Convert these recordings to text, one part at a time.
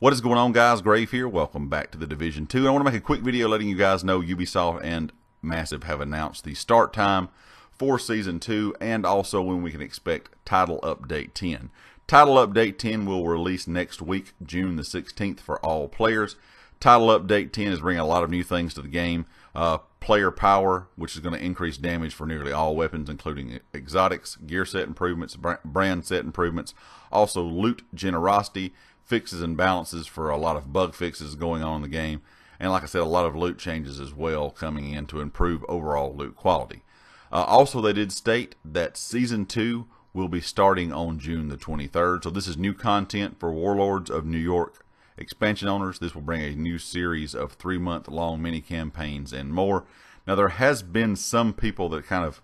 What is going on, guys? Grave here. Welcome back to the Division 2. I want to make a quick video letting you guys know Ubisoft and Massive have announced the start time for Season 2 and also when we can expect Title Update 10. Title Update 10 will release next week, June the 16th, for all players. Title Update 10 is bringing a lot of new things to the game. Player power, which is going to increase damage for nearly all weapons, including exotics, gear set improvements, brand set improvements. Also, loot generosity, fixes and balances for a lot of bug fixes going on in the game. And like I said, a lot of loot changes as well coming in to improve overall loot quality. Also, they did state that Season 2 will be starting on June the 23rd. So this is new content for Warlords of New York expansion owners. This will bring a new series of 3-month-long mini campaigns and more. Now, there has been some people that kind of,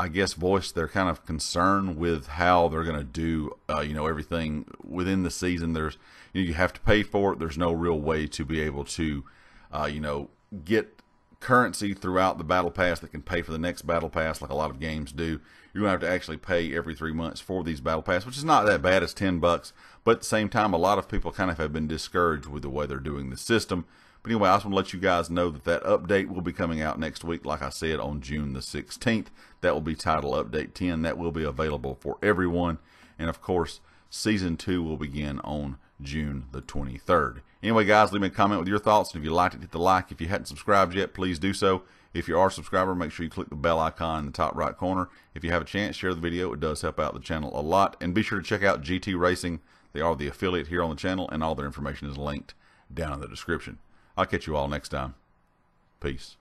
I guess, voiced their kind of concern with how they're going to do, you know, everything within the season. There's, you know, you have to pay for it. There's no real way to be able to, you know, get currency throughout the battle pass that can pay for the next battle pass like a lot of games do. You're going to have to actually pay every 3 months for these battle pass, which is not that bad. It's $10. But at the same time, a lot of people kind of have been discouraged with the way they're doing the system. But anyway, I just want to let you guys know that that update will be coming out next week, like I said, on June the 16th. That will be Title Update 10. That will be available for everyone. And of course, Season 2 will begin on June the 23rd. Anyway, guys, leave me a comment with your thoughts. And if you liked it, hit the like. If you hadn't subscribed yet, please do so. If you are a subscriber, make sure you click the bell icon in the top right corner. If you have a chance, share the video. It does help out the channel a lot. And be sure to check out GT Racing. They are the affiliate here on the channel, and all their information is linked down in the description. I'll catch you all next time. Peace.